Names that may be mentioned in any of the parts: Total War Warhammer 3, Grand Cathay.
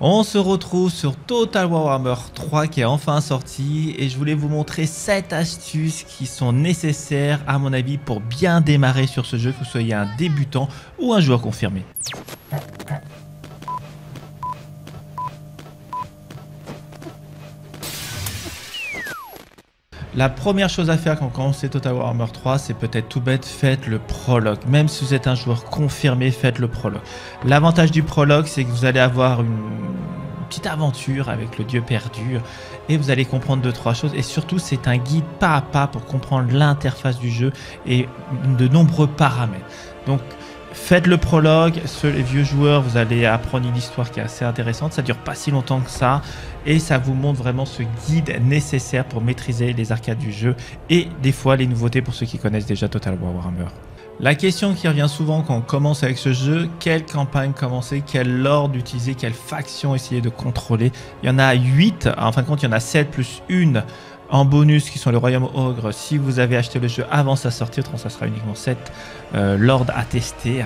On se retrouve sur Total War Warhammer 3 qui est enfin sorti et je voulais vous montrer 7 astuces qui sont nécessaires à mon avis pour bien démarrer sur ce jeu, que vous soyez un débutant ou un joueur confirmé. La première chose à faire quand on commence Total Warhammer 3, c'est peut-être tout bête, faites le prologue. Même si vous êtes un joueur confirmé, faites le prologue. L'avantage du prologue, c'est que vous allez avoir une petite aventure avec le dieu perdu et vous allez comprendre 2-3 choses. Et surtout, c'est un guide pas à pas pour comprendre l'interface du jeu et de nombreux paramètres. Donc, faites le prologue, les vieux joueurs, vous allez apprendre une histoire qui est assez intéressante, ça dure pas si longtemps que ça et ça vous montre vraiment ce guide nécessaire pour maîtriser les arcades du jeu et des fois les nouveautés pour ceux qui connaissent déjà Total War Warhammer. La question qui revient souvent quand on commence avec ce jeu, quelle campagne commencer, quel ordre utiliser, quelle faction essayer de contrôler. Il y en a 8, en fin de compte il y en a 7 plus 1 en bonus qui sont le royaume ogre. Si vous avez acheté le jeu avant sa sortie, autrement ça sera uniquement 7 lords à tester.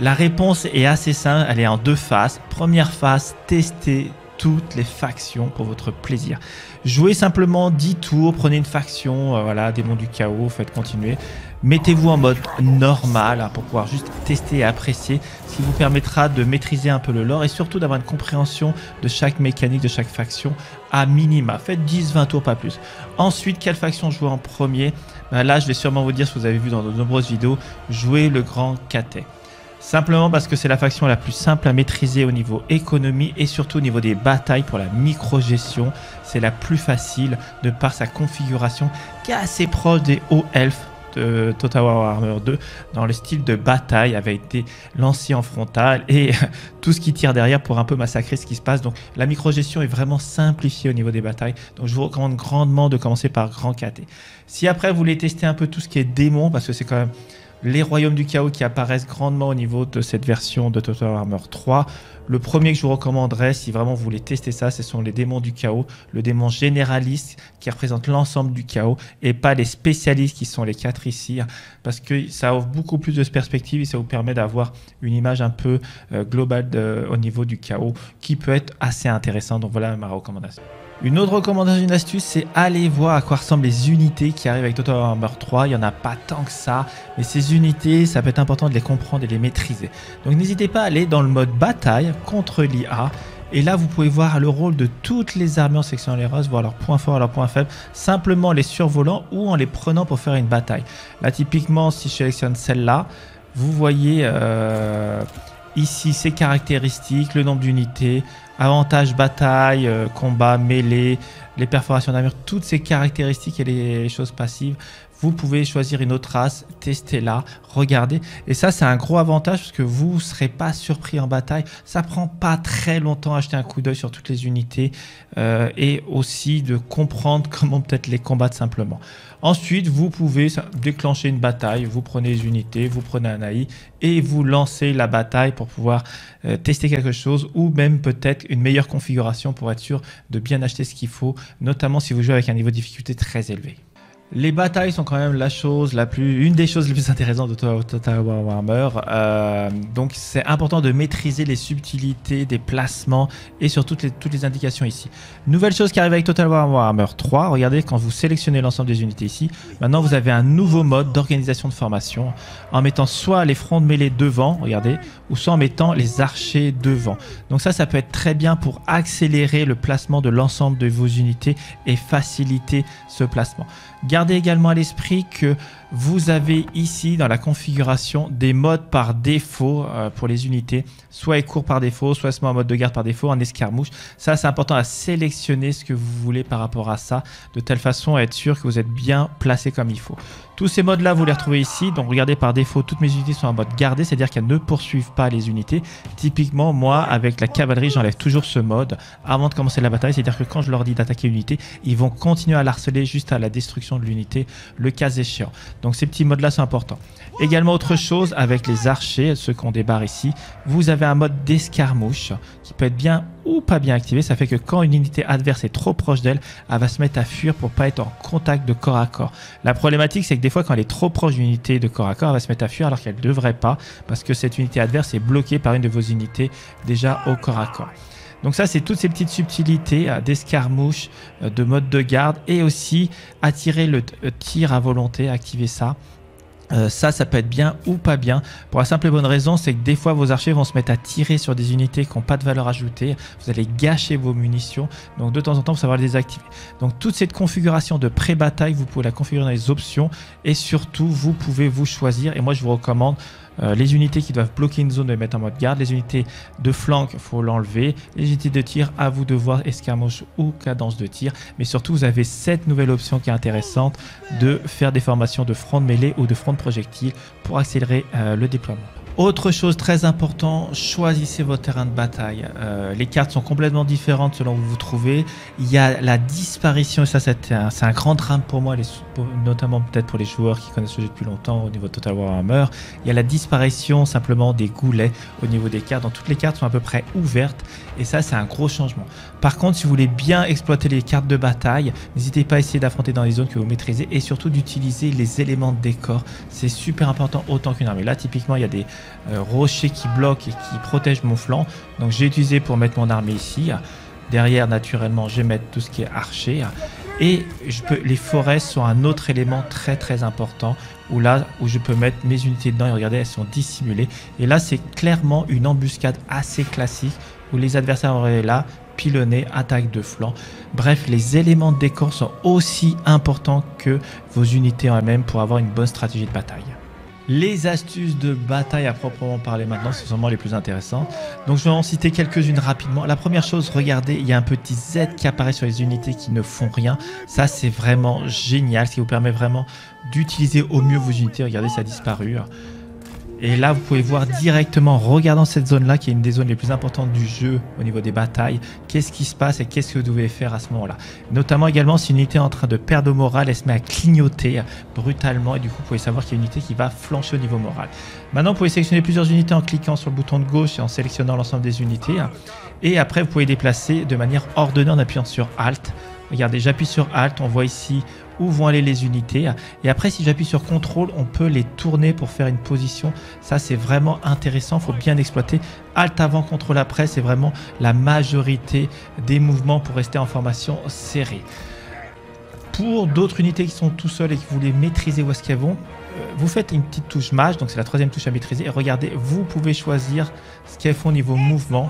La réponse est assez simple, elle est en 2 phases. Première phase, tester toutes les factions pour votre plaisir. Jouez simplement 10 tours, prenez une faction, voilà, démon du chaos, faites continuer. Mettez-vous en mode normal hein, pour pouvoir juste tester et apprécier, ce qui vous permettra de maîtriser un peu le lore et surtout d'avoir une compréhension de chaque mécanique, de chaque faction à minima. Faites 10-20 tours, pas plus. Ensuite, quelle faction jouer en premier? Ben là, je vais sûrement vous dire, si vous avez vu dans de nombreuses vidéos, jouez le Grand Cathay. Simplement parce que c'est la faction la plus simple à maîtriser au niveau économie et surtout au niveau des batailles pour la micro-gestion. C'est la plus facile de par sa configuration qui est assez proche des hauts elfes de Total War Warhammer 2 dans le style de bataille avec des lanciers en frontal et tout ce qui tire derrière pour un peu massacrer ce qui se passe. Donc la micro-gestion est vraiment simplifiée au niveau des batailles. Donc je vous recommande grandement de commencer par Grand Cathay. Si après vous voulez tester un peu tout ce qui est démon, parce que c'est quand même les royaumes du chaos qui apparaissent grandement au niveau de cette version de Total Warhammer 3. Le premier que je vous recommanderais, si vraiment vous voulez tester ça, ce sont les démons du chaos. Le démon généraliste qui représente l'ensemble du chaos et pas les spécialistes qui sont les 4 ici. Parce que ça offre beaucoup plus de perspectives et ça vous permet d'avoir une image un peu globale au niveau du chaos qui peut être assez intéressant. Donc voilà ma recommandation. Une autre recommandation, une astuce, c'est aller voir à quoi ressemblent les unités qui arrivent avec Total Warhammer 3. Il n'y en a pas tant que ça, mais ces unités, ça peut être important de les comprendre et les maîtriser. Donc n'hésitez pas à aller dans le mode bataille contre l'IA. Et là, vous pouvez voir le rôle de toutes les armées en section des races, voir leurs points forts et leurs points faibles, simplement les survolant ou en les prenant pour faire une bataille. Là, typiquement, si je sélectionne celle-là, vous voyez ici ses caractéristiques, le nombre d'unités, avantages, bataille, combat, mêlée, les perforations d'armure, toutes ces caractéristiques et les choses passives. Vous pouvez choisir une autre race, testez-la, regardez. Et ça, c'est un gros avantage parce que vous ne serez pas surpris en bataille. Ça prend pas très longtemps à jeter un coup d'œil sur toutes les unités et aussi de comprendre comment peut-être les combattre simplement. Ensuite, vous pouvez déclencher une bataille. Vous prenez les unités, vous prenez un AI et vous lancez la bataille pour pouvoir tester quelque chose ou même peut-être une meilleure configuration pour être sûr de bien acheter ce qu'il faut, notamment si vous jouez avec un niveau de difficulté très élevé. Les batailles sont quand même une des choses les plus intéressantes de Total War Warhammer. Donc c'est important de maîtriser les subtilités des placements et sur toutes les indications ici. Nouvelle chose qui arrive avec Total War Warhammer 3, regardez quand vous sélectionnez l'ensemble des unités ici, maintenant vous avez un nouveau mode d'organisation de formation en mettant soit les fronts de mêlée devant, regardez, ou soit en mettant les archers devant. Donc ça peut être très bien pour accélérer le placement de l'ensemble de vos unités et faciliter ce placement. Gardez également à l'esprit que vous avez ici dans la configuration des modes par défaut pour les unités. Soit ils courent par défaut, soit ils se mettent en mode de garde par défaut, en escarmouche. Ça, c'est important à sélectionner ce que vous voulez par rapport à ça, de telle façon à être sûr que vous êtes bien placé comme il faut. Tous ces modes-là, vous les retrouvez ici. Donc, regardez, par défaut, toutes mes unités sont en mode gardé, c'est-à-dire qu'elles ne poursuivent pas les unités. Typiquement, moi, avec la cavalerie, j'enlève toujours ce mode avant de commencer la bataille. C'est-à-dire que quand je leur dis d'attaquer une unité, ils vont continuer à l'harceler juste à la destruction de l'unité, le cas échéant. Donc, ces petits modes-là sont importants. Également, autre chose, avec les archers, ceux qu'on débarre ici, vous avez un mode d'escarmouche qui peut être bien ou pas bien activé. Ça fait que quand une unité adverse est trop proche d'elle, elle va se mettre à fuir pour pas être en contact de corps à corps. La problématique, c'est que des fois, quand elle est trop proche d'une unité de corps à corps, elle va se mettre à fuir alors qu'elle ne devrait pas, parce que cette unité adverse est bloquée par une de vos unités déjà au corps à corps. Donc ça, c'est toutes ces petites subtilités d'escarmouche, de mode de garde, et aussi attirer le tir à volonté, activer ça. Ça peut être bien ou pas bien, pour la simple et bonne raison, c'est que des fois vos archers vont se mettre à tirer sur des unités qui n'ont pas de valeur ajoutée, vous allez gâcher vos munitions, donc de temps en temps vous savoir les désactiver. Donc toute cette configuration de pré-bataille, vous pouvez la configurer dans les options, et surtout vous pouvez vous choisir, et moi je vous recommande les unités qui doivent bloquer une zone de les mettre en mode garde, les unités de flanc il faut l'enlever, les unités de tir à vous de voir escarmouche ou cadence de tir, mais surtout vous avez cette nouvelle option qui est intéressante de faire des formations de front de mêlée ou de front de projectile pour accélérer le déploiement. Autre chose très importante, choisissez votre terrain de bataille. Les cartes sont complètement différentes selon où vous vous trouvez. Il y a la disparition, et ça c'est un grand drame pour moi, notamment peut-être pour les joueurs qui connaissent le jeu depuis longtemps au niveau de Total War Warhammer. Il y a la disparition simplement des goulets au niveau des cartes. Donc toutes les cartes sont à peu près ouvertes et ça c'est un gros changement. Par contre, si vous voulez bien exploiter les cartes de bataille, n'hésitez pas à essayer d'affronter dans les zones que vous maîtrisez et surtout d'utiliser les éléments de décor. C'est super important autant qu'une armée. Là typiquement il y a des rocher qui bloque et qui protège mon flanc, donc j'ai utilisé pour mettre mon armée ici. Derrière naturellement je vais mettre tout ce qui est archer et les forêts sont un autre élément très important où là où je peux mettre mes unités dedans et regardez elles sont dissimulées et là c'est clairement une embuscade assez classique où les adversaires auraient là pilonné, attaque de flanc. Bref, les éléments de décor sont aussi importants que vos unités en elles-mêmes pour avoir une bonne stratégie de bataille. Les astuces de bataille à proprement parler maintenant, ce sont vraiment les plus intéressantes. Donc je vais en citer quelques-unes rapidement. La première chose, regardez, il y a un petit Z qui apparaît sur les unités qui ne font rien. Ça c'est vraiment génial, ce qui vous permet vraiment d'utiliser au mieux vos unités. Regardez, ça a disparu. Et là, vous pouvez voir directement, en regardant cette zone-là, qui est une des zones les plus importantes du jeu au niveau des batailles, qu'est-ce qui se passe et qu'est-ce que vous devez faire à ce moment-là. Notamment également, si une unité est en train de perdre au moral, elle se met à clignoter brutalement et du coup, vous pouvez savoir qu'il y a une unité qui va flancher au niveau moral. Maintenant, vous pouvez sélectionner plusieurs unités en cliquant sur le bouton de gauche et en sélectionnant l'ensemble des unités. Et après, vous pouvez les déplacer de manière ordonnée en appuyant sur Alt. Regardez, j'appuie sur Alt, on voit ici où vont aller les unités. Et après, si j'appuie sur CTRL, on peut les tourner pour faire une position. Ça, c'est vraiment intéressant, il faut bien exploiter. Alt avant, CTRL après, c'est vraiment la majorité des mouvements pour rester en formation serrée. Pour d'autres unités qui sont tout seules et que vous voulez maîtriser où est-ce qu'elles vont, vous faites une petite touche Maj, donc c'est la troisième touche à maîtriser. Et regardez, vous pouvez choisir ce qu'elles font au niveau mouvement.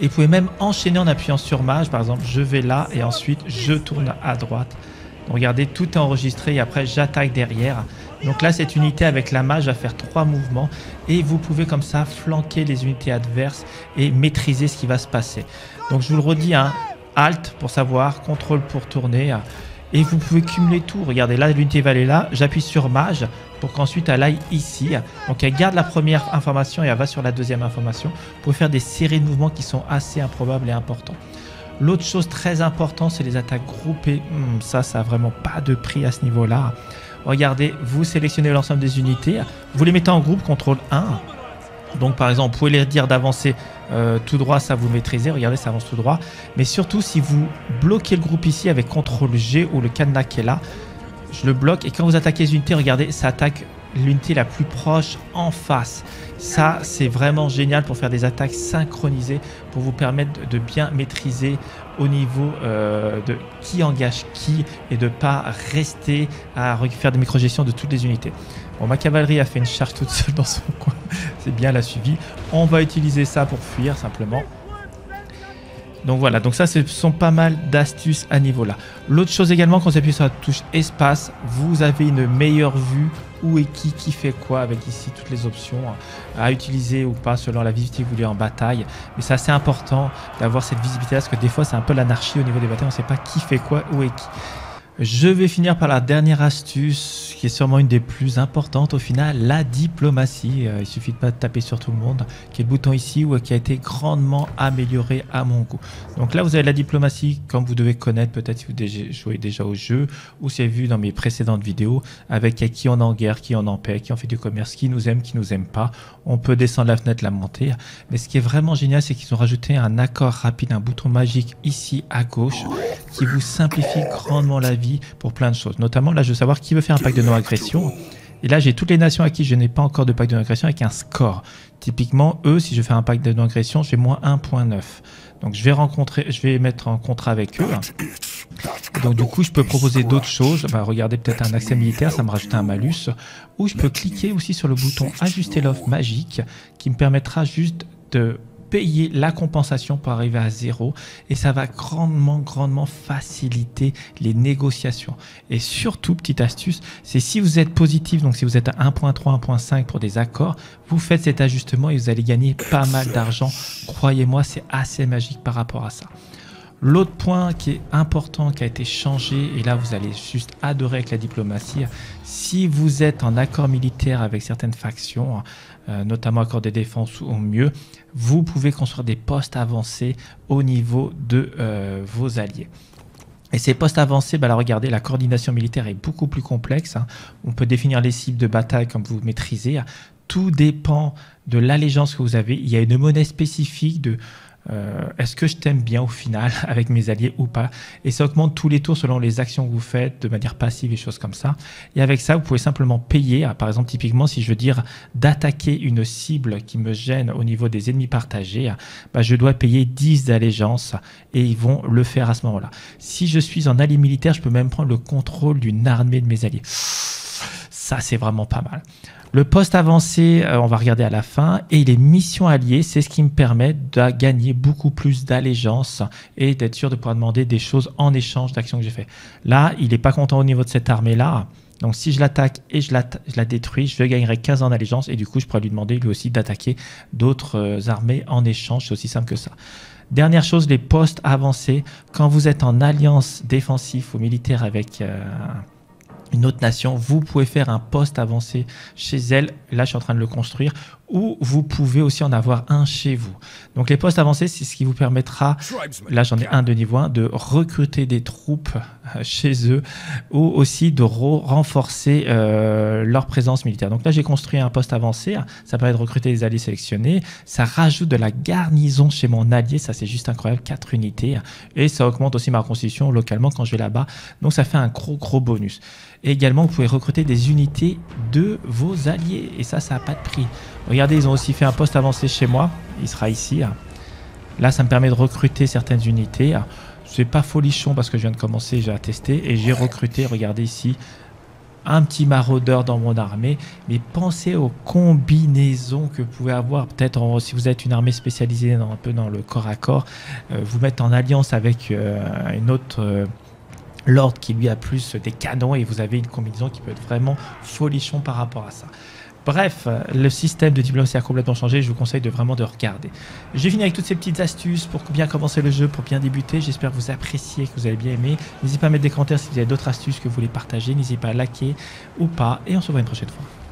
Et vous pouvez même enchaîner en appuyant sur Maj. Par exemple, je vais là et ensuite je tourne à droite. Donc regardez, tout est enregistré et après j'attaque derrière. Donc là, cette unité avec la Maj va faire 3 mouvements et vous pouvez comme ça flanquer les unités adverses et maîtriser ce qui va se passer. Donc je vous le redis, hein, Alt pour savoir, CTRL pour tourner et vous pouvez cumuler tout. Regardez, là l'unité va aller là, j'appuie sur Maj pour qu'ensuite elle aille ici. Donc elle garde la première information et elle va sur la deuxième information pour faire des séries de mouvements qui sont assez improbables et importants. L'autre chose très importante, c'est les attaques groupées. Ça n'a vraiment pas de prix à ce niveau-là. Regardez, vous sélectionnez l'ensemble des unités, vous les mettez en groupe, CTRL 1. Donc par exemple, vous pouvez leur dire d'avancer tout droit, ça vous maîtrisez. Regardez, ça avance tout droit. Mais surtout, si vous bloquez le groupe ici avec CTRL G ou le cadenas qui est là, je le bloque. Et quand vous attaquez les unités, regardez, ça attaque l'unité la plus proche en face. Ça, c'est vraiment génial pour faire des attaques synchronisées pour vous permettre de bien maîtriser au niveau de qui engage qui et de ne pas rester à faire des micro-gestions de toutes les unités. Bon, ma cavalerie a fait une charge toute seule dans son coin. C'est bien, la suivi. On va utiliser ça pour fuir simplement. Donc voilà, donc ça ce sont pas mal d'astuces à niveau là. L'autre chose également, quand vous appuyez sur la touche espace, vous avez une meilleure vue où et qui fait quoi avec ici toutes les options à utiliser ou pas selon la visibilité que vous voulez en bataille. Mais c'est assez important d'avoir cette visibilité là parce que des fois c'est un peu l'anarchie au niveau des batailles, on ne sait pas qui fait quoi, où et qui. Je vais finir par la dernière astuce qui est sûrement une des plus importantes au final, la diplomatie. Il suffit de pas taper sur tout le monde, qui est le bouton ici ou qui a été grandement amélioré à mon goût. Donc là vous avez la diplomatie comme vous devez connaître peut-être si vous jouez déjà au jeu ou si vous avez vu dans mes précédentes vidéos avec qui on est en guerre, qui on est en paix, qui on fait du commerce, qui nous aime pas. On peut descendre la fenêtre, la monter. Mais ce qui est vraiment génial, c'est qu'ils ont rajouté un accord rapide, un bouton magique ici à gauche qui vous simplifie grandement la vie pour plein de choses. Notamment, là, je veux savoir qui veut faire un pacte de non-agression. Et là, j'ai toutes les nations à qui je n'ai pas encore de pacte de non-agression avec un score. Typiquement, eux, si je fais un pacte de non-agression, j'ai moins 1.9. Donc, je vais mettre en contrat avec eux. Donc, du coup, je peux proposer d'autres choses. Bah, regardez peut-être un accès militaire, ça me rajoute un malus. Ou je peux cliquer aussi sur le bouton ajuster l'offre magique qui me permettra juste de payer la compensation pour arriver à 0, et ça va grandement faciliter les négociations. Et surtout, petite astuce, c'est si vous êtes positif, donc si vous êtes à 1.3, 1.5 pour des accords, vous faites cet ajustement et vous allez gagner pas mal d'argent. Croyez-moi, c'est assez magique par rapport à ça. L'autre point qui est important, qui a été changé, et là vous allez juste adorer avec la diplomatie, si vous êtes en accord militaire avec certaines factions, notamment accord des défenses ou mieux, vous pouvez construire des postes avancés au niveau de vos alliés. Et ces postes avancés, bah là, regardez, la coordination militaire est beaucoup plus complexe, hein. On peut définir les cibles de bataille comme vous maîtrisez, tout dépend de l'allégeance que vous avez, il y a une monnaie spécifique de... est-ce que je t'aime bien au final avec mes alliés ou pas, et ça augmente tous les tours selon les actions que vous faites de manière passive et choses comme ça. Et avec ça vous pouvez simplement payer, par exemple typiquement si je veux dire d'attaquer une cible qui me gêne au niveau des ennemis partagés, bah, je dois payer 10 d'allégeance et ils vont le faire à ce moment là. Si je suis en allié militaire, je peux même prendre le contrôle d'une armée de mes alliés. Ça, c'est vraiment pas mal. Le poste avancé, on va regarder à la fin. Et les missions alliées, c'est ce qui me permet de gagner beaucoup plus d'allégeance et d'être sûr de pouvoir demander des choses en échange d'actions que j'ai fait. Là, il n'est pas content au niveau de cette armée-là. Donc, si je l'attaque et je la détruis, je gagnerai 15 en allégeance. Et du coup, je pourrais lui demander lui aussi d'attaquer d'autres armées en échange. C'est aussi simple que ça. Dernière chose, les postes avancés. Quand vous êtes en alliance défensif ou militaire avec... une autre nation, vous pouvez faire un poste avancé chez elle, là je suis en train de le construire, ou vous pouvez aussi en avoir un chez vous. Donc les postes avancés, c'est ce qui vous permettra, là j'en ai un de niveau 1, de recruter des troupes chez eux, ou aussi de renforcer leur présence militaire. Donc là j'ai construit un poste avancé, ça permet de recruter des alliés sélectionnés, ça rajoute de la garnison chez mon allié, ça c'est juste incroyable, 4 unités, et ça augmente aussi ma constitution localement quand je vais là-bas, donc ça fait un gros bonus. Et également, vous pouvez recruter des unités de vos alliés. Et ça, ça n'a pas de prix. Regardez, ils ont aussi fait un poste avancé chez moi. Il sera ici. Là, ça me permet de recruter certaines unités. C'est pas folichon parce que je viens de commencer, j'ai à tester. Et j'ai recruté, regardez ici, un petit maraudeur dans mon armée. Mais pensez aux combinaisons que vous pouvez avoir. Peut-être si vous êtes une armée spécialisée dans, un peu dans le corps à corps, vous mettre en alliance avec une autre... l'ordre qui lui a plus des canons et vous avez une combinaison qui peut être vraiment folichon par rapport à ça. Bref, le système de diplomatie a complètement changé, je vous conseille de regarder. J'ai fini avec toutes ces petites astuces pour bien commencer le jeu, pour bien débuter. J'espère que vous appréciez, que vous avez bien aimé. N'hésitez pas à mettre des commentaires si vous avez d'autres astuces que vous voulez partager. N'hésitez pas à liker ou pas et on se voit une prochaine fois.